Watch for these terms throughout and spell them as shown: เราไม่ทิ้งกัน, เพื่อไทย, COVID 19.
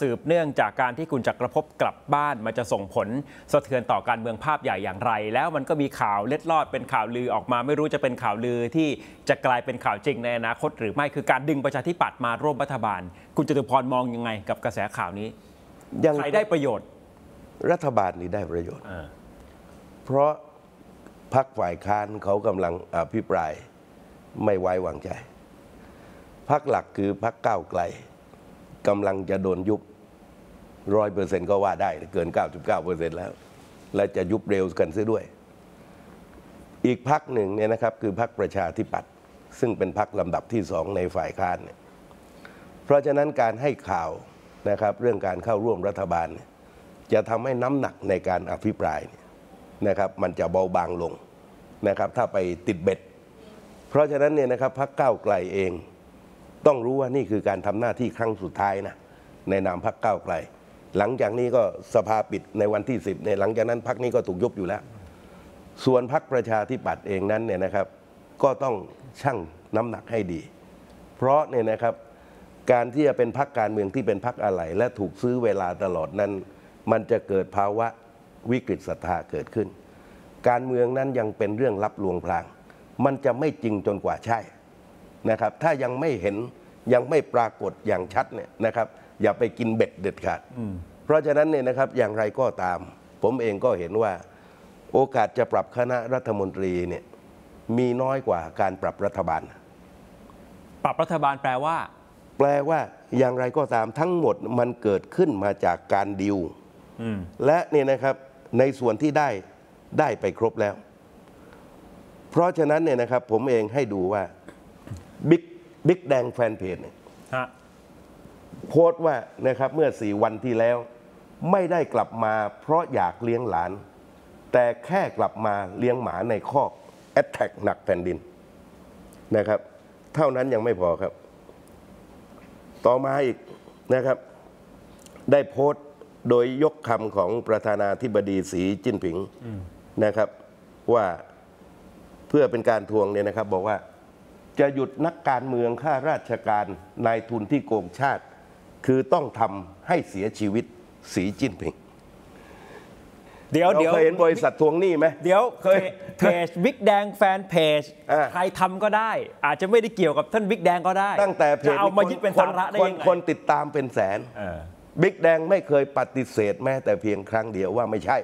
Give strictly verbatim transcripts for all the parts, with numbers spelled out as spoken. สืบเนื่องจากการที่คุณจักรภพกลับบ้านมันจะส่งผลสะเทือนต่อการเมืองภาพใหญ่อย่างไรแล้วมันก็มีข่าวเล็ดลอดเป็นข่าวลือออกมาไม่รู้จะเป็นข่าวลือที่จะกลายเป็นข่าวจริงในอนาคตหรือไม่คือการดึงประชาธิปัตย์มาร่วมรัฐบาลคุณจตุพรมองยังไงกับกระแสข่าวนี้ใครได้ประโยชน์รัฐบาลนี่ได้ประโยชน์เพราะพรรคฝ่ายค้านเขากำลังอภิปรายไม่ไว้วางใจพรรคหลักคือพรรคก้าวไกลกำลังจะโดนยุบร้อยเปอร์เซ็นต์ก็ว่าได้เกิน เก้าสิบเก้าเปอร์เซ็นต์ แล้วและจะยุบเร็วกันซะด้วยอีกพรรคหนึ่งเนี่ยนะครับคือพรรคประชาธิปัตย์ซึ่งเป็นพรรคลำดับที่สองในฝ่ายค้านเนี่ยเพราะฉะนั้นการให้ข่าวนะครับเรื่องการเข้าร่วมรัฐบาลจะทำให้น้ำหนักในการอภิปรายนะครับมันจะเบาบางลงนะครับถ้าไปติดเบ็ดเพราะฉะนั้นเนี่ยนะครับพรรคก้าวไกลเองต้องรู้ว่านี่คือการทำหน้าที่ครั้งสุดท้ายนะในนามพรรคก้าวไกลหลังจากนี้ก็สภาปิดในวันที่สิบเนี่ยหลังจากนั้นพรรคนี้ก็ถูกยุบอยู่แล้วส่วนพรรคประชาธิปัตย์เองนั้นเนี่ยนะครับก็ต้องชั่งน้ำหนักให้ดีเพราะเนี่ยนะครับการที่จะเป็นพรรคการเมืองที่เป็นพรรคอะไรและถูกซื้อเวลาตลอดนั้นมันจะเกิดภาวะวิกฤตศรัทธาเกิดขึ้นการเมืองนั้นยังเป็นเรื่องลับลวงพรางมันจะไม่จริงจนกว่าใช่นะครับถ้ายังไม่เห็นยังไม่ปรากฏอย่างชัดเนี่ยนะครับอย่าไปกินเบ็ดเด็ดขาดเพราะฉะนั้นเนี่ยนะครับอย่างไรก็ตามผมเองก็เห็นว่าโอกาสจะปรับคณะรัฐมนตรีเนี่ยมีน้อยกว่าการปรับรัฐบาลปรับรัฐบาลแปลว่าแปลว่าอย่างไรก็ตามทั้งหมดมันเกิดขึ้นมาจากการดิวและเนี่ยนะครับในส่วนที่ได้ได้ไปครบแล้วเพราะฉะนั้นเนี่ยนะครับผมเองให้ดูว่าบิ๊กบิ๊กแดงแฟนเพจเนี่ยโพสต์ว่านะครับเมื่อสี่วันที่แล้วไม่ได้กลับมาเพราะอยากเลี้ยงหลานแต่แค่กลับมาเลี้ยงหมาในคอกแอตแทกหนักแผ่นดินนะครับเท่านั้นยังไม่พอครับต่อมาอีกนะครับได้โพสต์โดยยกคำของประธานาธิบดีสีจิ้นผิงนะครับว่าเพื่อเป็นการทวงเนี่ยนะครับบอกว่าจะหยุดนักการเมืองข้าราชการนายทุนที่โกงชาติคือต้องทำให้เสียชีวิตสีจิ้นผิงเดี๋ยวเดี๋ยวเคยเห็นบริษัททวงหนี้ไหมเดี๋ยวเคยเพจบิ๊กแดงแฟนเพจใครทำก็ได้อาจจะไม่ได้เกี่ยวกับท่านบิ๊กแดงก็ได้ตั้งแต่เพจเอามายึดเป็นสาระได้ยังไงคนติดตามเป็นแสนบิ๊กแดงไม่เคยปฏิเสธแม้แต่เพียงครั้งเดียวว่าไม่ใช่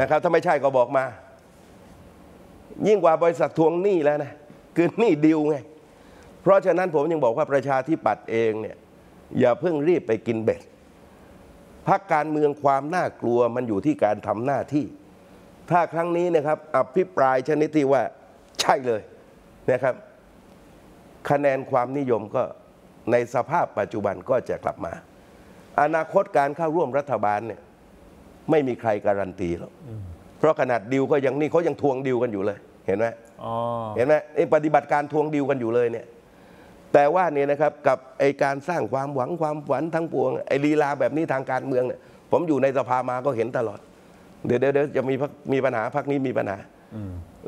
นะครับถ้าไม่ใช่ก็บอกมายิ่งกว่าบริษัททวงหนี้แล้วนะคือหนี้ดิวไงเพราะฉะนั้นผมยังบอกว่าประชาธิปัตย์เองเนี่ยอย่าเพิ่งรีบไปกินเบ็ดพรรคการเมืองความน่ากลัวมันอยู่ที่การทำหน้าที่ถ้าครั้งนี้นะครับอภิปรายชนิดที่ว่าใช่เลยนะครับคะแนนความนิยมก็ในสภาพปัจจุบันก็จะกลับมาอนาคตการเข้าร่วมรัฐบาลเนี่ยไม่มีใครการันตีหรอกเพราะขนาดดิวก็ยังนี่เขายังทวงดิวกันอยู่เลยเห็นไหมเห็นไหมไอ้ปฏิบัติการทวงดิวกันอยู่เลยเนี่ยแต่ว่าเนี่ยนะครับกับไอ้การสร้างความหวังความฝันทั้งปวงไอ้ลีลาแบบนี้ทางการเมืองเนี่ยผมอยู่ในสภามาก็เห็นตลอดเดี๋ยวเดี๋ยวจะมีมีปัญหาพรรคนี้มีปัญหา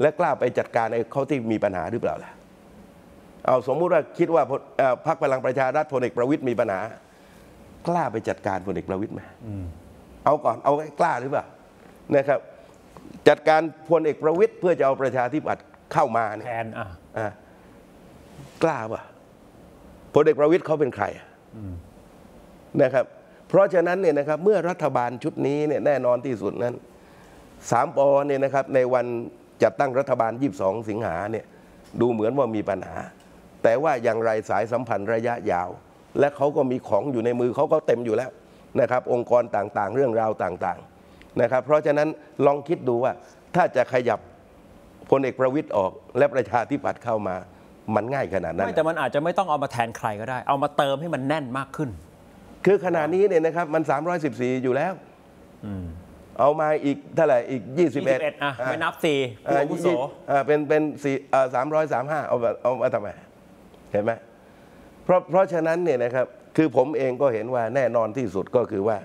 และกล้าไปจัดการไอ้เขาที่มีปัญหาหรือเปล่าล่ะเอาสมมุติว่าคิดว่าพรรคพลังประชารัฐพลเอกประวิตรมีปัญหากล้าไปจัดการพลเอกประวิตรไหมเอาก่อนเอากล้าหรือเปล่านะครับจัดการพลเอกประวิตรเพื่อจะเอาประชาธิปัตย์เข้ามาเนี่ยแทนอ่ะอ่ะกล้าป่ะพลเอกประวิตรเขาเป็นใครนะครับเพราะฉะนั้นเนี่ยนะครับเมื่อรัฐบาลชุดนี้เนี่ยแน่นอนที่สุดนั้นสามปอเนี่ยนะครับในวันจัดตั้งรัฐบาลยี่สิบสองสิงหาเนี่ยดูเหมือนว่ามีปัญหาแต่ว่าอย่างไรสายสัมพันธ์ระยะยาวและเขาก็มีของอยู่ในมือเขาก็เต็มอยู่แล้วนะครับองค์กรต่างๆเรื่องราวต่างๆนะครับเพราะฉะนั้นลองคิดดูว่าถ้าจะขยับพลเอกประวิตรออกและประชาธิปัตย์เข้ามามันง่ายขนาดนั้นไม่แต่มันอาจจะไม่ต้องเอามาแทนใครก็ได้เอามาเติมให้มันแน่นมากขึ้นคือขณะนี้เนี่ยนะครับมันสามร้อยสิบสี่อยู่แล้วเอามาอีกเท่าไหร่อีกยี่สิบเอ็ดอ่ะไม่นับสี่ผู้อาวุโสเป็นเป็นสามร้อยสามสิบห้าเอาเอามาทำไมเห็นไหมเพราะเพราะฉะนั้นเนี่ยนะครับคือผมเองก็เห็นว่าแน่นอนที่สุดก็คือว่า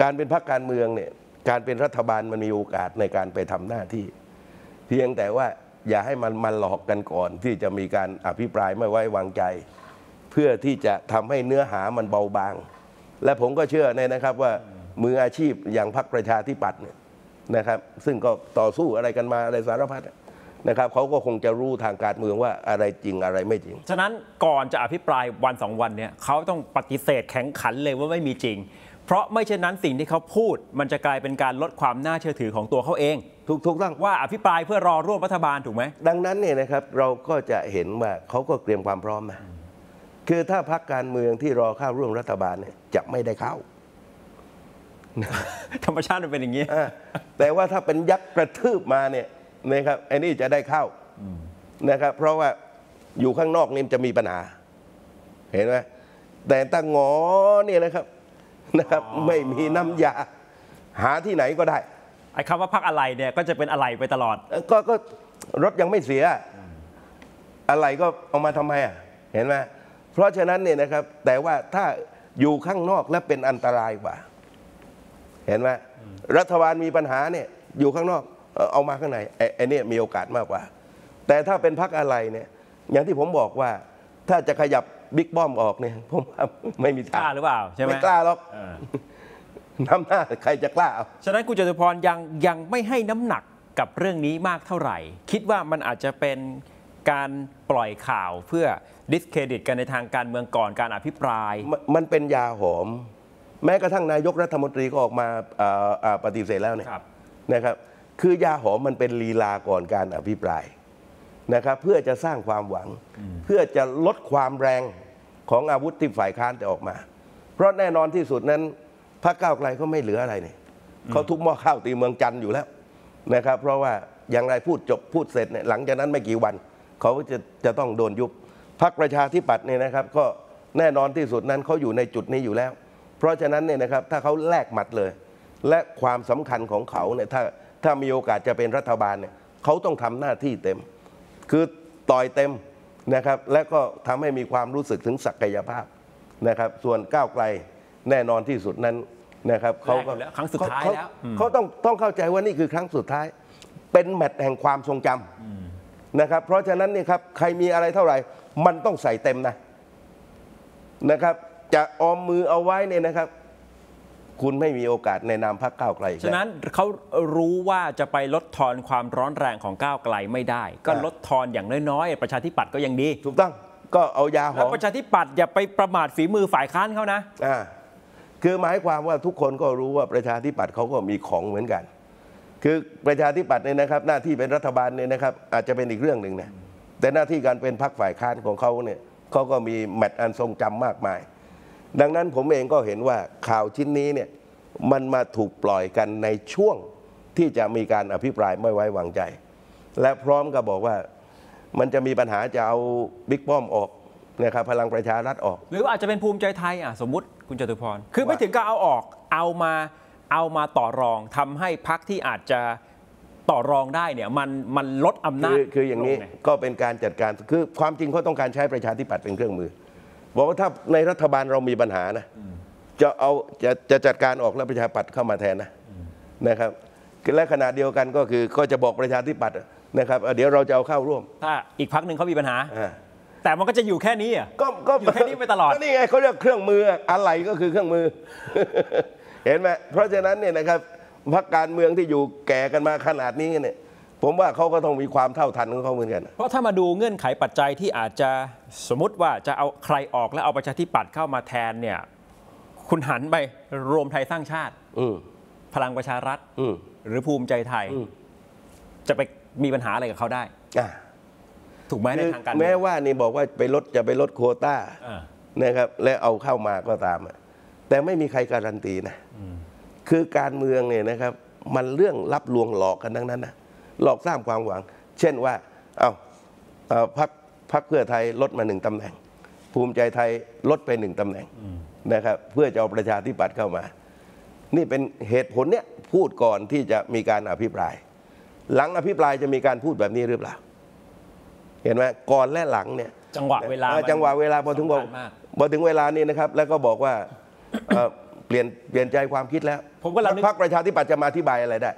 การเป็นพรรคการเมืองเนี่ยการเป็นรัฐบาลมันมีโอกาสในการไปทำหน้าที่เพียงแต่ว่าอย่าให้มันมาหลอกกันก่อนที่จะมีการอภิปรายไม่ไว้วางใจ เพื่อที่จะทำให้เนื้อหามันเบาบางและผมก็เชื่อในนะครับว่ามืออาชีพอย่างพรรคประชาธิปัตย์เนี่ยนะครับซึ่งก็ต่อสู้อะไรกันมาอะไรสารพัดนะครับเขาก็คงจะรู้ทางการเมืองว่าอะไรจริงอะไรไม่จริงฉะนั้นก่อนจะอภิปรายวันสองวันเนี่ยเขาต้องปฏิเสธแข็งขันเลยว่าไม่มีจริงเพราะไม่เช่นนั้นสิ่งที่เขาพูดมันจะกลายเป็นการลดความน่าเชื่อถือของตัวเขาเองถูกถูกต้องว่าอภิปรายเพื่อรอร่วมรัฐบาลถูกไหมดังนั้นเนี่ยนะครับเราก็จะเห็นว่าเขาก็เตรียมความพร้อมมาคือถ้าพรรคการเมืองที่รอเข้าร่วมรัฐบาลเนี่ยจะไม่ได้เข้าธรรมชาติมันเป็นอย่างนี้แต่ว่าถ้าเป็นยักษ์กระทืบมาเนี่ยนะครับไอ้นี่จะได้เข้านะครับเพราะว่าอยู่ข้างนอกนี่จะมีปัญหาเห็นไหมแต่ตางอเนี่ยนะครับนะครับไม่มีน้ำยาหาที่ไหนก็ได้ไอ้คำว่าพักอะไรเนี่ยก็จะเป็นอะไรไปตลอดก็ก็รถยังไม่เสียอะไรก็เอามาทำไมอ่ะเห็นไหมเพราะฉะนั้นเนี่ยนะครับแต่ว่าถ้าอยู่ข้างนอกและเป็นอันตรายกว่าเห็นไหมรัฐบาลมีปัญหาเนี่ยอยู่ข้างนอกเอามาข้างในไอ้นี่มีโอกาสมากกว่าแต่ถ้าเป็นพรรคอะไรเนี่ยอย่างที่ผมบอกว่าถ้าจะขยับบิ๊กป้อมออกเนี่ยผมว่าไม่มีทางหรือเปล่าใช่ไหมไม่กล้าหรอกน้ำหน้าใครจะกล้าฉะนั้นคุณจตุพรยังยังไม่ให้น้ำหนักกับเรื่องนี้มากเท่าไหร่คิดว่ามันอาจจะเป็นการปล่อยข่าวเพื่อดิสเครดิตกันในทางการเมืองก่อนการอภิปรายมันเป็นยาหอมแม้กระทั่งนายกรัฐมนตรีก็ออกมาปฏิเสธแล้วเนี่ยนะครับคือยาหอมมันเป็นลีลาก่อนการอภิปรายนะครับเพื่อจะสร้างความหวังเพื่อจะลดความแรงของอาวุธที่ฝ่ายค้านจะออกมาเพราะแน่นอนที่สุดนั้นพรรคก้าวไกลก็ไม่เหลืออะไรเนี่ยเขาทุบหม้อข้าวตีเมืองจันทร์อยู่แล้วนะครับเพราะว่าอย่างไรพูดจบพูดเสร็จเนี่ยหลังจากนั้นไม่กี่วันเขาจะจะต้องโดนยุบพรรคประชาธิปัตย์เนี่ยนะครับก็แน่นอนที่สุดนั้นเขาอยู่ในจุดนี้อยู่แล้วเพราะฉะนั้นเนี่ยนะครับถ้าเขาแลกหมัดเลยและความสำคัญของเขาเนี่ยถ้าถ้ามีโอกาสจะเป็นรัฐบาลเนี่ยเขาต้องทำหน้าที่เต็มคือต่อยเต็มนะครับและก็ทำให้มีความรู้สึกถึงศักยภาพนะครับส่วนก้าวไกลแน่นอนที่สุดนั้นนะครับเขาก็ครั้งสุดท้ายแล้วเขาต้องต้องเข้าใจว่านี่คือครั้งสุดท้ายเป็นแมตช์แห่งความทรงจำนะครับเพราะฉะนั้นนี่ครับใครมีอะไรเท่าไหร่มันต้องใส่เต็มนะนะครับจะออมมือเอาไว้เนี่ยนะครับคุณไม่มีโอกาสในนามพรรคก้าวไกลฉะนั้นเขารู้ว่าจะไปลดทอนความร้อนแรงของก้าวไกลไม่ได้ก็ลดทอนอย่างน้อยๆประชาธิปัตย์ก็ยังดีถูกต้องก็เอายาหอมประชาธิปัตย์อย่าไปประมาทฝีมือฝ่ายค้านเขานะอ่าคือหมายความว่าทุกคนก็รู้ว่าประชาธิปัตย์เขาก็มีของเหมือนกันคือประชาธิปัตย์เนี่ยนะครับหน้าที่เป็นรัฐบาลเนี่ยนะครับอาจจะเป็นอีกเรื่องหนึ่งนะแต่หน้าที่การเป็นพรรคฝ่ายค้านของเขาเนี่ยเขาก็มีแมตช์อันทรงจำมากมายดังนั้นผมเองก็เห็นว่าข่าวชิ้นนี้เนี่ยมันมาถูกปล่อยกันในช่วงที่จะมีการอภิปรายไม่ไว้วางใจและพร้อมกับบอกว่ามันจะมีปัญหาจะเอาบิ๊กป้อมออกนะครับพลังประชารัฐออกหรืออาจจะเป็นภูมิใจไทยอ่ะสมมุติคุณจตุพรคือไม่ถึงกับเอาออกเอามาเอามาต่อรองทำให้พรรคที่อาจจะต่อรองได้เนี่ยมันมันลดอำนาจคืออย่างนี้ก็เป็นการจัดการคือความจริงเขาต้องการใช้ประชาธิปัตย์เป็นเครื่องมือบอกว่าถ้าในรัฐบาลเรามีปัญหานะจะเอาจะจะจัดการออกแล้วประชาธิปัตย์เข้ามาแทนนะนะครับและขณะเดียวกันก็คือก็จะบอกประชาธิปัตย์นะครับเดี๋ยวเราจะเอาเข้าร่วมถ้าอีกพรรคหนึ่งเขามีปัญหาแต่มันก็จะอยู่แค่นี้อ่ะก็ก็อยู่แค่นี้ไปตลอดนี่ไงเขาเรียกเครื่องมืออะไรก็คือเครื่องมือเห็นไหมเพราะฉะนั้นเนี่ยนะครับพรรคการเมืองที่อยู่แก่กันมาขนาดนี้เนี่ยผมว่าเขาก็ต้องมีความเท่าทันของเขาเหมือนกันเพราะถ้ามาดูเงื่อนไขปัจจัยที่อาจจะสมมติว่าจะเอาใครออกแล้วเอาประชาธิปัตย์เข้ามาแทนเนี่ยคุณหันไปรวมไทยสร้างชาติอืพลังประชารัฐอืหรือภูมิใจไทยจะไปมีปัญหาอะไรกับเขาได้ถูกไหมในทางการแม้ว่านี่บอกว่าไปลดจะไปลดโควต้านะครับและเอาเข้ามาก็ตามแต่ไม่มีใครการันตีนะคือการเมืองเนี่ยนะครับมันเรื่องลับลวงหลอกกันทั้งนั้นนะหลอกสร้างความหวังเช่นว่าเอา้าพรรคพรรคเพื่อไทยลดมาหนึ่งตำแหน่งภูมิใจไทยลดไปหนึ่งตำแหน่งนะครับเพื่อจะเอาประชาธิปัตย์เข้ามานี่เป็นเหตุผลเนี้ยพูดก่อนที่จะมีการอภิปรายหลังอภิปรายจะมีการพูดแบบนี้หรือเปล่าเห็นไหมก่อนและหลังเนี่ยจังหวะเวลาจังหวะเวลาพอถึงบอกพอถึงเวลานี้นะครับแล้วก็บอกว่า เ, เปลี่ยนเปลี่ยนใจความคิดแล้วพรรคประชาธิปัตย์จะมาอธิบายอะไรได้